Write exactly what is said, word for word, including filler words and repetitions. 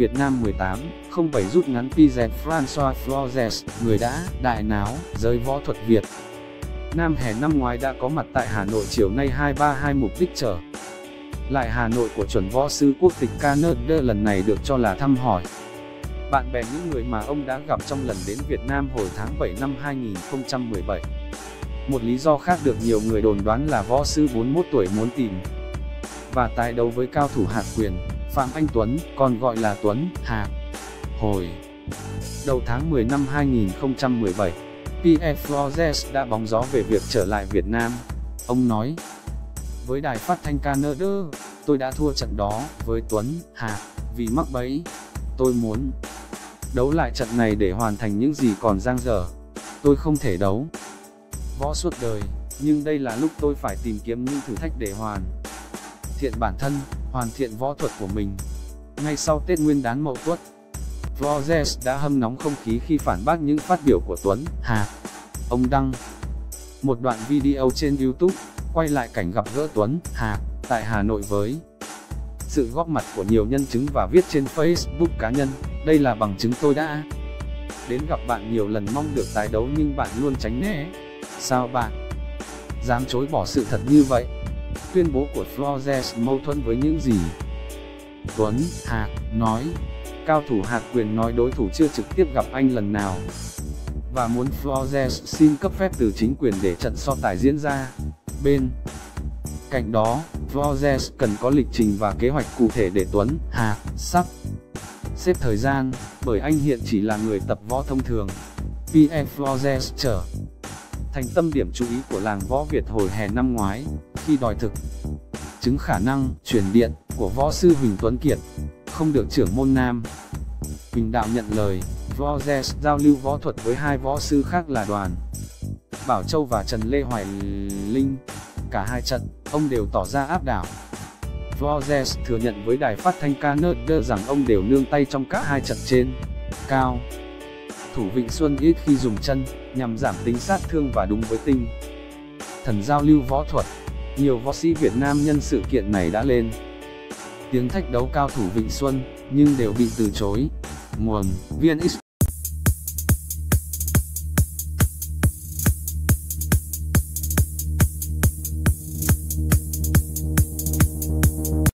Việt Nam mười tám không bảy rút ngắn Pierre François Flores, người đã, đại náo, giới võ thuật Việt Nam hè năm ngoái đã có mặt tại Hà Nội chiều nay hai ba hai mục đích trở lại Hà Nội của chuẩn võ sư quốc tịch Canada lần này được cho là thăm hỏi bạn bè những người mà ông đã gặp trong lần đến Việt Nam hồi tháng bảy năm hai nghìn không trăm mười bảy. Một lý do khác được nhiều người đồn đoán là võ sư bốn mươi mốt tuổi muốn tìm và tái đấu với cao thủ Hạc Quyền, Phạm Anh Tuấn, còn gọi là Tuấn, Hạc. Hồi đầu tháng mười năm hai nghìn không trăm mười bảy, Pierre Flores đã bóng gió về việc trở lại Việt Nam. Ông nói với Đài Phát Thanh Canada, tôi đã thua trận đó với Tuấn, Hạc, vì mắc bẫy. Tôi muốn đấu lại trận này để hoàn thành những gì còn dang dở. Tôi không thể đấu võ suốt đời, nhưng đây là lúc tôi phải tìm kiếm những thử thách để hoàn thiện bản thân, hoàn thiện võ thuật của mình. Ngay sau Tết Nguyên đán Mậu Tuất, Flores đã hâm nóng không khí khi phản bác những phát biểu của Tuấn, Hạc. Ông đăng một đoạn video trên YouTube, quay lại cảnh gặp gỡ Tuấn, Hạc tại Hà Nội với sự góp mặt của nhiều nhân chứng và viết trên Facebook cá nhân, đây là bằng chứng tôi đã đến gặp bạn nhiều lần mong được tái đấu nhưng bạn luôn tránh né. Sao bạn dám chối bỏ sự thật như vậy? Tuyên bố của Flores mâu thuẫn với những gì Tuấn, Hạc nói. Cao thủ Hạc Quyền nói đối thủ chưa trực tiếp gặp anh lần nào và muốn Flores xin cấp phép từ chính quyền để trận so tài diễn ra. Bên cạnh đó, Flores cần có lịch trình và kế hoạch cụ thể để Tuấn, Hạc sắp xếp thời gian, bởi anh hiện chỉ là người tập võ thông thường. Pierre Flores trở thành tâm điểm chú ý của làng võ Việt hồi hè năm ngoái, khi đòi thực chứng khả năng truyền điện của võ sư Huỳnh Tuấn Kiệt, không được trưởng môn Nam Huỳnh Đạo nhận lời. Flores giao lưu võ thuật với hai võ sư khác là Đoàn Bảo Châu và Trần Lê Hoài Linh. Cả hai trận, ông đều tỏ ra áp đảo. Flores thừa nhận với Đài Phát Thanh Canada rằng ông đều nương tay trong cả hai trận trên. Cao thủ Vịnh Xuân ít khi dùng chân, nhằm giảm tính sát thương và đúng với tinh thần giao lưu võ thuật. Nhiều võ sĩ Việt Nam nhân sự kiện này đã lên tiếng thách đấu cao thủ Vịnh Xuân, nhưng đều bị từ chối. Nguồn, vê en ích